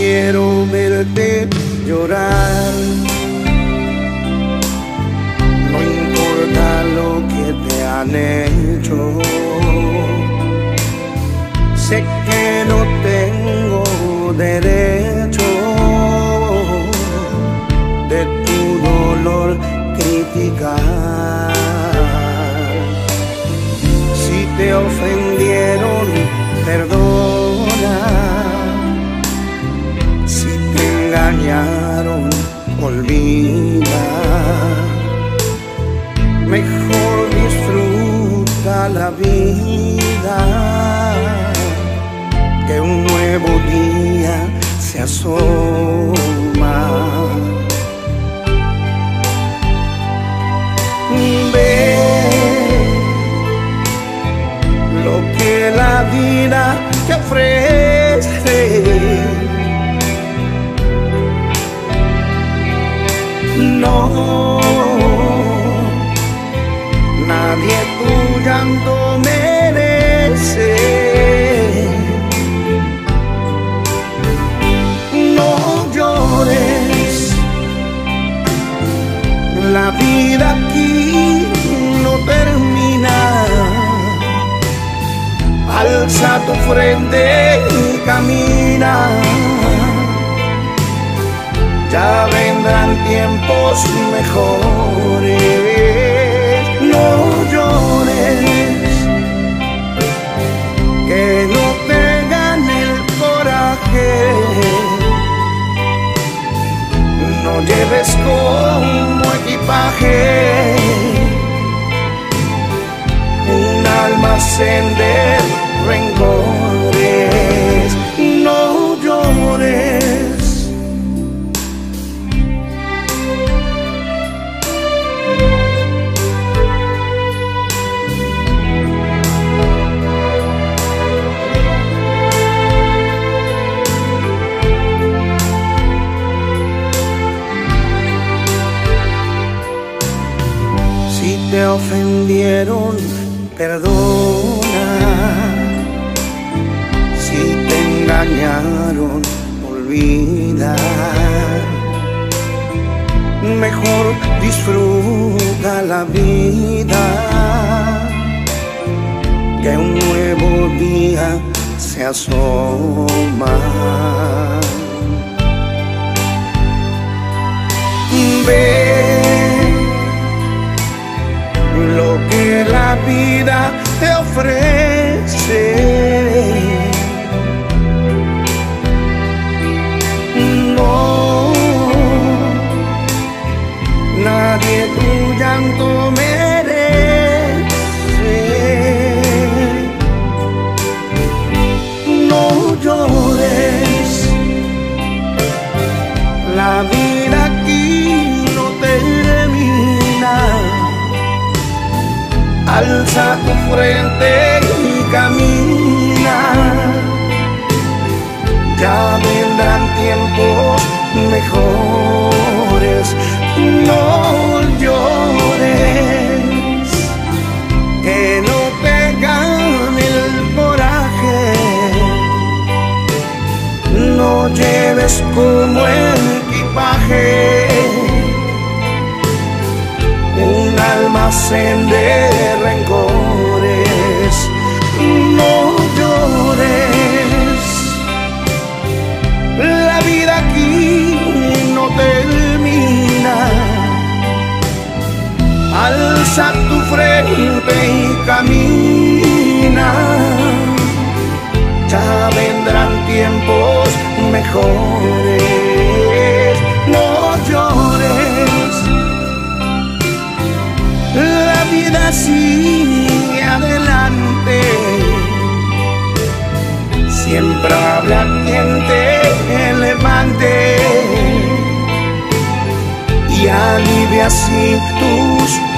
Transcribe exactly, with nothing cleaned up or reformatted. quiero verte llorar. No importa lo que te han hecho, sé que no tengo derecho de tu dolor criticar. Si te ofendieron, perdona. Si te engañaron, olvida. Mejor disfruta la vida, que un nuevo día se asoma. Ve lo que la vida te ofrece. No, nadie tu llanto merece. No llores, la vida aquí no termina. Alza tu frente y camina. Ya vendrán tiempos mejores. No llores, que no te gane el coraje. No lleves como equipaje un almacén de rencores. No llores. Si te ofendieron, perdona. Engañaron, olvida. Mejor disfruta la vida, que un nuevo día se asoma. Ve lo que la vida te ofrece. Nadie tu llanto merece. No llores, la vida aquí no termina. Alza tu frente y camina. Ya vendrán tiempos mejores. No llores, que no te gane el coraje. No lleves como equipaje un almacén de rencores. No llores, la vida aquí no termina. Alza tu frente y camina. Ya vendrán tiempos mejores. No llores, la vida sigue adelante. Siempre habrá quien te levante y alivia así tus